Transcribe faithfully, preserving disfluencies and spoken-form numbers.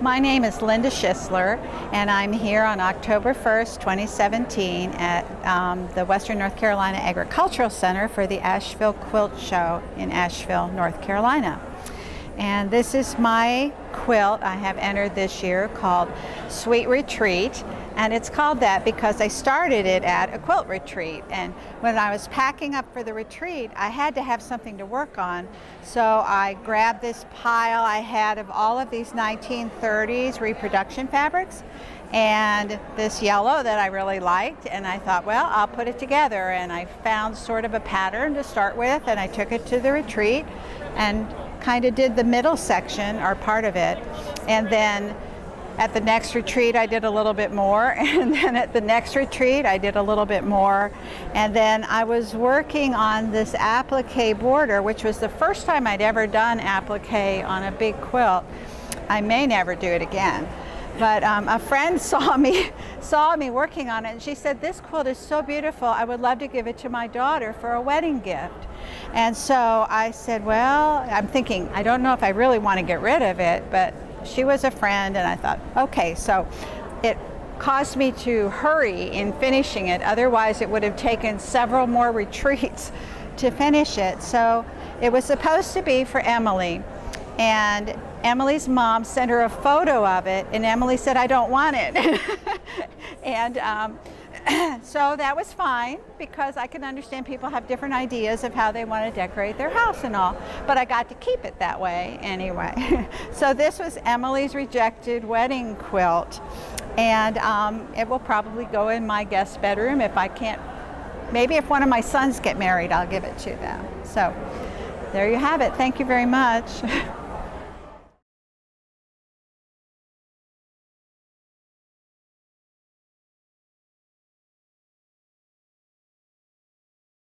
My name is Linda Schisler, and I'm here on October first, twenty seventeen at um, the Western North Carolina Agricultural Center for the Asheville Quilt Show in Asheville, North Carolina. And this is my quilt I have entered this year called Sweet Retreat. And it's called that because I started it at a quilt retreat. And when I was packing up for the retreat, I had to have something to work on. So I grabbed this pile I had of all of these nineteen thirties reproduction fabrics and this yellow that I really liked. And I thought, well, I'll put it together. And I found sort of a pattern to start with, and I took it to the retreat and kind of did the middle section or part of it. And then at the next retreat, I did a little bit more, and then at the next retreat, I did a little bit more. And then I was working on this applique border, which was the first time I'd ever done applique on a big quilt. I may never do it again. But um, a friend saw me, saw me working on it, and she said, "This quilt is so beautiful, I would love to give it to my daughter for a wedding gift." And so I said, well, I'm thinking, I don't know if I really want to get rid of it, but she was a friend, and I thought, okay, so it caused me to hurry in finishing it. Otherwise, it would have taken several more retreats to finish it. So it was supposed to be for Emily, and Emily's mom sent her a photo of it, and Emily said, "I don't want it." And um, so that was fine, because I can understand people have different ideas of how they want to decorate their house and all, but I got to keep it that way anyway. So this was Emily's rejected wedding quilt, and um, it will probably go in my guest bedroom. If I can't, maybe if one of my sons get married, I'll give it to them. So there you have it. Thank you very much.